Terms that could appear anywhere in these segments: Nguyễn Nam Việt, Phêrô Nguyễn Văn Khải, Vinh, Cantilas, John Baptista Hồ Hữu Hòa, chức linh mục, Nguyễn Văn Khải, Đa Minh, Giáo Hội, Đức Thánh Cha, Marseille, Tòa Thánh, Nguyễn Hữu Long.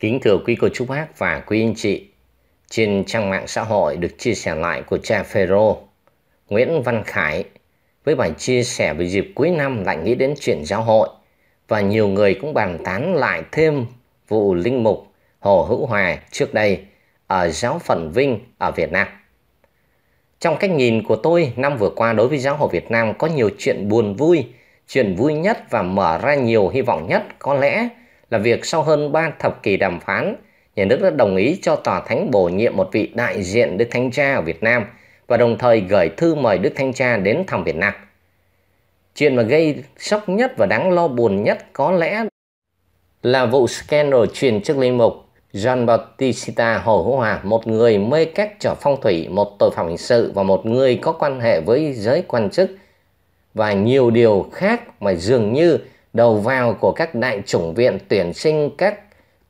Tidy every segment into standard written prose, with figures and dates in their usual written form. Kính thưa quý cô chú bác và quý anh chị, trên trang mạng xã hội được chia sẻ lại của cha Phêrô Nguyễn Văn Khải với bài chia sẻ về dịp cuối năm lại nghĩ đến chuyện giáo hội, và nhiều người cũng bàn tán lại thêm vụ linh mục Hồ Hữu Hòa trước đây ở giáo phận Vinh ở Việt Nam. Trong cách nhìn của tôi, năm vừa qua đối với giáo hội Việt Nam có nhiều chuyện buồn vui. Chuyện vui nhất và mở ra nhiều hy vọng nhất có lẽ là việc sau hơn 3 thập kỷ đàm phán, nhà nước đã đồng ý cho Tòa Thánh bổ nhiệm một vị đại diện Đức Thánh Cha ở Việt Nam và đồng thời gửi thư mời Đức Thánh Cha đến thăm Việt Nam. Chuyện mà gây sốc nhất và đáng lo buồn nhất có lẽ là vụ scandal truyền chức linh mục John Baptista Hồ Hữu Hòa, một người mê cách trở phong thủy, một tội phạm hình sự và một người có quan hệ với giới quan chức, và nhiều điều khác mà dường như đầu vào của các đại chủng viện tuyển sinh các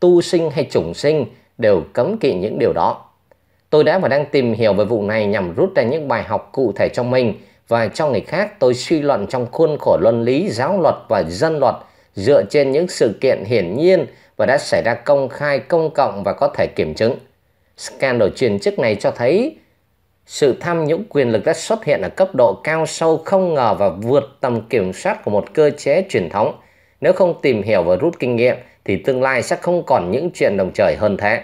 tu sinh hay chủng sinh đều cấm kỵ những điều đó. Tôi đã và đang tìm hiểu về vụ này nhằm rút ra những bài học cụ thể cho mình và cho người khác. Tôi suy luận trong khuôn khổ luân lý, giáo luật và dân luật dựa trên những sự kiện hiển nhiên và đã xảy ra công khai, công cộng và có thể kiểm chứng. Scandal truyền chức này cho thấy sự tham nhũng quyền lực đã xuất hiện ở cấp độ cao sâu, không ngờ và vượt tầm kiểm soát của một cơ chế truyền thống. Nếu không tìm hiểu và rút kinh nghiệm thì tương lai sẽ không còn những chuyện đồng trời hơn thế.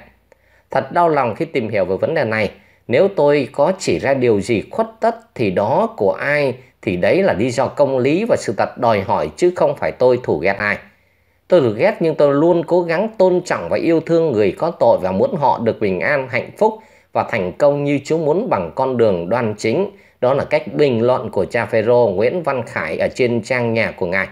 Thật đau lòng khi tìm hiểu về vấn đề này. Nếu tôi có chỉ ra điều gì khuất tất thì đó của ai thì đấy là lý do công lý và sự thật đòi hỏi, chứ không phải tôi thù ghét ai. Tôi được ghét nhưng tôi luôn cố gắng tôn trọng và yêu thương người có tội và muốn họ được bình an, hạnh phúc và thành công như Chúa muốn bằng con đường đoan chính. Đó là cách bình luận của cha Phêrô Nguyễn Văn Khải ở trên trang nhà của ngài.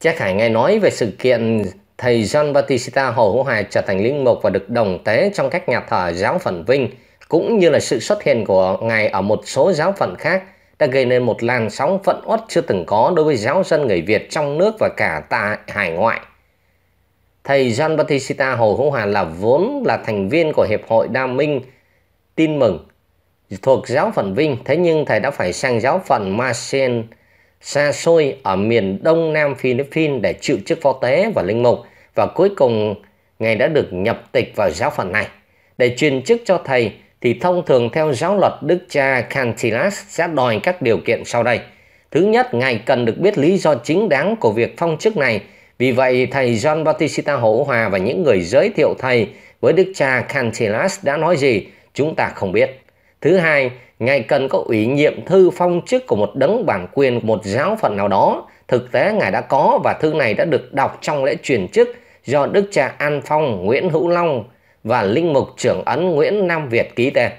Cha Khải ngài nói về sự kiện thầy John Baptista Hồ Hữu Hòa trở thành linh mục và được đồng tế trong các nhà thờ giáo phận Vinh, cũng như là sự xuất hiện của ngài ở một số giáo phận khác đã gây nên một làn sóng phẫn uất chưa từng có đối với giáo dân người Việt trong nước và cả tại hải ngoại. Thầy John Baptista Hồ Hữu Hòa vốn là thành viên của Hiệp hội Đa Minh Tin Mừng thuộc giáo phận Vinh, thế nhưng thầy đã phải sang giáo phận Marseille xa xôi ở miền đông nam Philippines để chịu chức phó tế và linh mục, và cuối cùng ngài đã được nhập tịch vào giáo phận này. Để truyền chức cho thầy thì thông thường theo giáo luật Đức Cha Cantilas sẽ đòi các điều kiện sau đây. Thứ nhất, ngài cần được biết lý do chính đáng của việc phong chức này. Vì vậy, thầy John Baptista Hồ Hữu Hòa và những người giới thiệu thầy với Đức Cha Cantilas đã nói gì, chúng ta không biết. Thứ hai, ngài cần có ủy nhiệm thư phong chức của một đấng bản quyền của một giáo phận nào đó. Thực tế ngài đã có, và thư này đã được đọc trong lễ truyền chức do Đức Cha An Phong Nguyễn Hữu Long và linh mục trưởng ấn Nguyễn Nam Việt ký tên.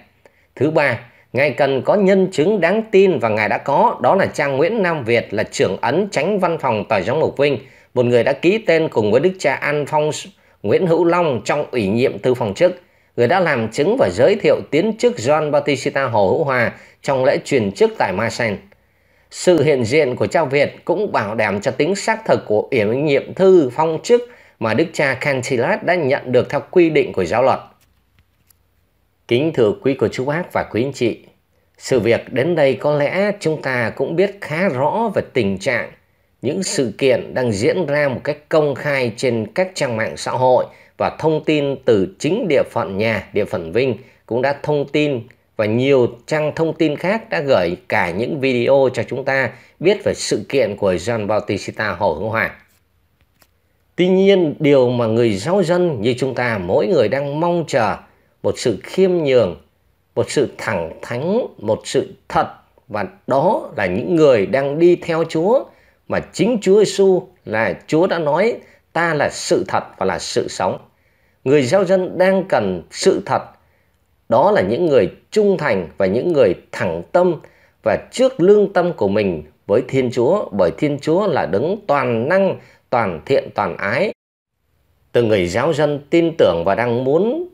Thứ ba, ngài cần có nhân chứng đáng tin, và ngài đã có, đó là cha Nguyễn Nam Việt là trưởng ấn chánh văn phòng tòa giám mục Vinh, một người đã ký tên cùng với Đức Cha An Phong Nguyễn Hữu Long trong ủy nhiệm thư phòng chức. Người đã làm chứng và giới thiệu tiến chức John Baptista Hồ Hữu Hòa trong lễ truyền chức tại Marseille. Sự hiện diện của cha Việt cũng bảo đảm cho tính xác thực của ủy nhiệm thư phong chức mà Đức Cha Cantilas đã nhận được theo quy định của giáo luật. Kính thưa quý cô chú bác và quý anh chị, sự việc đến đây có lẽ chúng ta cũng biết khá rõ về tình trạng những sự kiện đang diễn ra một cách công khai trên các trang mạng xã hội, và thông tin từ chính địa phận nhà, địa phận Vinh cũng đã thông tin, và nhiều trang thông tin khác đã gửi cả những video cho chúng ta biết về sự kiện của John Baptista Hồ Hữu Hòa. Tuy nhiên, điều mà người giáo dân như chúng ta mỗi người đang mong chờ một sự khiêm nhường, một sự thẳng thắn, một sự thật, và đó là những người đang đi theo Chúa, mà chính Chúa Giêsu là Chúa đã nói ta là sự thật và là sự sống. Người giáo dân đang cần sự thật, đó là những người trung thành và những người thẳng tâm và trước lương tâm của mình với Thiên Chúa, bởi Thiên Chúa là đấng toàn năng, toàn thiện, toàn ái. Từ người giáo dân tin tưởng và đang muốn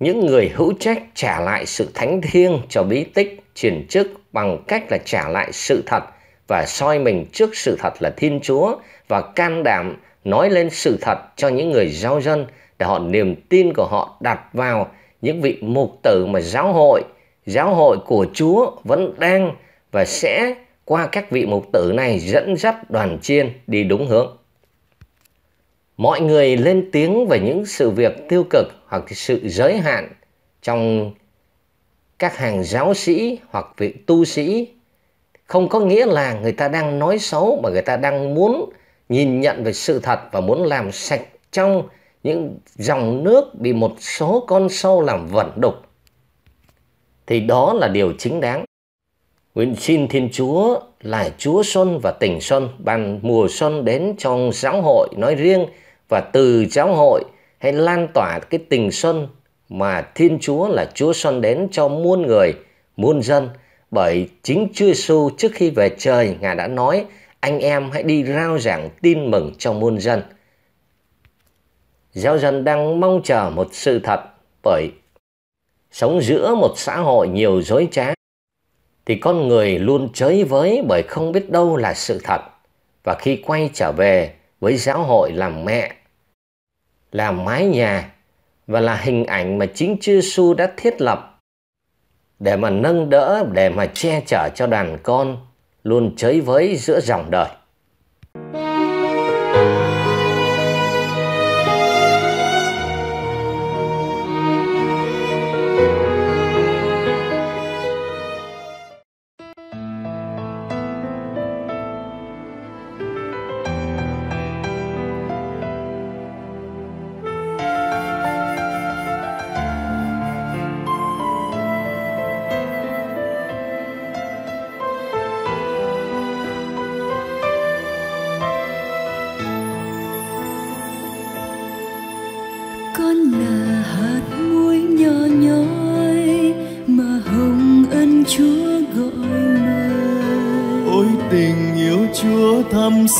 những người hữu trách trả lại sự thánh thiêng cho bí tích truyền chức bằng cách là trả lại sự thật và soi mình trước sự thật là Thiên Chúa, và can đảm nói lên sự thật cho những người giáo dân để họ niềm tin của họ đặt vào những vị mục tử mà giáo hội của Chúa vẫn đang và sẽ qua các vị mục tử này dẫn dắt đoàn chiên đi đúng hướng. Mọi người lên tiếng về những sự việc tiêu cực hoặc sự giới hạn trong các hàng giáo sĩ hoặc vị tu sĩ không có nghĩa là người ta đang nói xấu, mà người ta đang muốn nhìn nhận về sự thật và muốn làm sạch trong những dòng nước bị một số con sâu làm vẩn đục. Thì đó là điều chính đáng. Nguyện xin Thiên Chúa là Chúa Xuân và Tình Xuân ban mùa xuân đến trong giáo hội nói riêng, và từ giáo hội hãy lan tỏa cái tình xuân mà Thiên Chúa là Chúa Xuân đến cho muôn người, muôn dân. Bởi chính Chúa Giêsu trước khi về trời, Ngài đã nói anh em hãy đi rao giảng tin mừng cho muôn dân. Giáo dân đang mong chờ một sự thật, bởi sống giữa một xã hội nhiều dối trá thì con người luôn chới với bởi không biết đâu là sự thật. Và khi quay trở về với giáo hội làm mẹ, làm mái nhà và là hình ảnh mà chính Chúa Giêsu đã thiết lập để mà nâng đỡ, để mà che chở cho đàn con luôn chới với giữa dòng đời.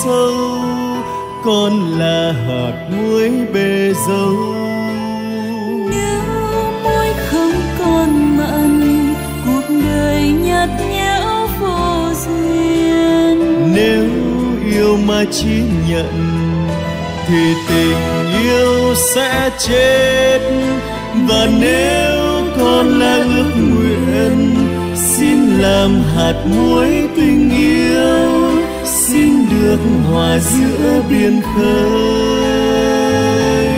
Sâu con là hạt muối bề dâu, nếu muối không còn mặn cuộc đời nhạt nhẽo vô duyên. Nếu yêu mà chỉ nhận thì tình yêu sẽ chết, và nếu con là ước nguyện xin làm hạt muối tình yêu, xin được hòa giữa biển khơi.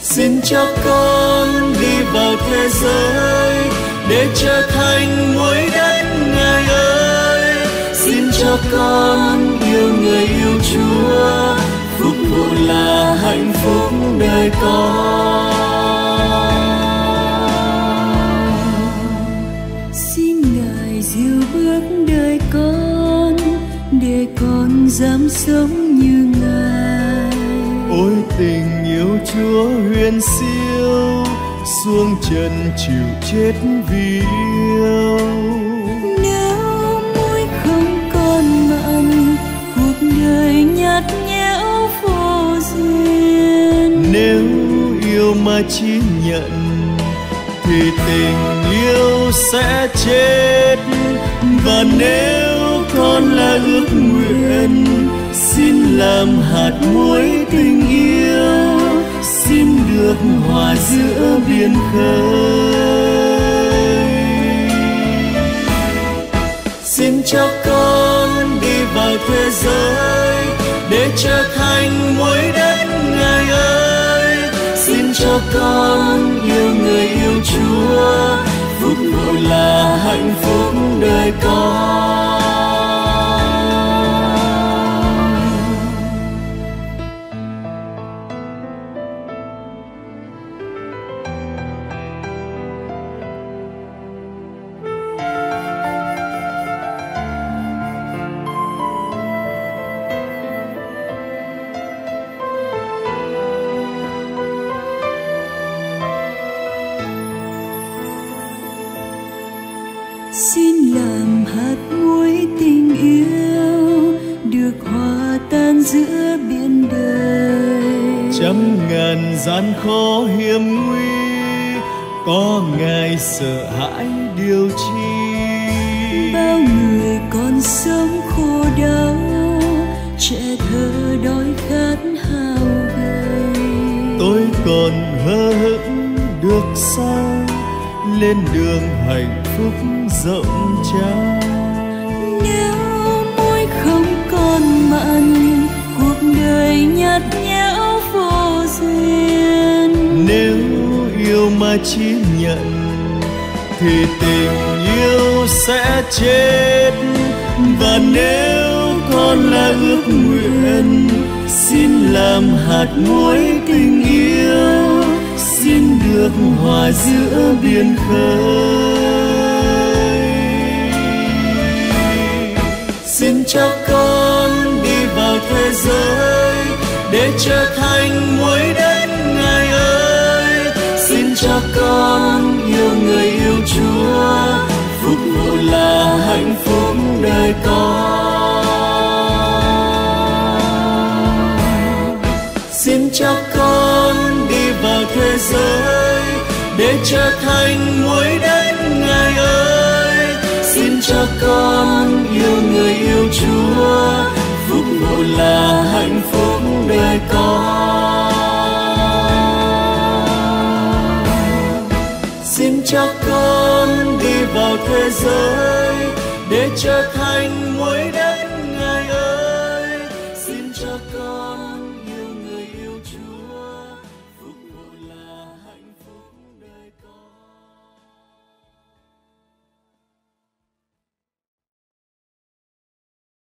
Xin cho con đi vào thế giới để trở thành muối đất Ngài ơi. Xin cho con yêu người yêu Chúa, phúc vụ là hạnh phúc đời con. Để con dám sống như Ngài. Ôi tình yêu Chúa huyền siêu, xuống trần chịu chết vì yêu. Nếu muối không còn mặn cuộc đời nhạt nhẽo vô duyên. Nếu yêu mà chỉ nhận thì tình yêu sẽ chết, và nếu con là ước nguyện xin làm hạt muối tình yêu, xin được hòa giữa biển khơi. Xin cho con đi vào thế giới để trở thành muối đất Ngài ơi. Xin cho con yêu người yêu Chúa, phúc vụ là hạnh phúc đời con. Gian khó hiểm nguy có Ngài sợ hãi điều chi. Bao người còn sống khổ đau, trẻ thơ đói khát hao gầy. Tôi còn hờ hững được sao lên đường hạnh phúc rộng trao. Nếu muối không còn mặn cuộc đời nhạt nhẽo vô duyên. Nếu yêu mà chỉ nhận thì tình yêu sẽ chết, và nếu con là ước nguyện xin làm hạt muối tình yêu, xin được hòa giữa biển khơi. Xin cho con đi vào thế giới để trở thành muối đất Ngài ơi. Xin cho con yêu người yêu Chúa, phúc vụ là hạnh phúc đời con. Xin cho con đi vào thế giới để trở thành muối đất Ngài ơi. Xin cho con yêu người yêu Chúa, phúc vụ là hạnh phúc đời con. Xin cho con đi vào thế giới để trở thành muối đất.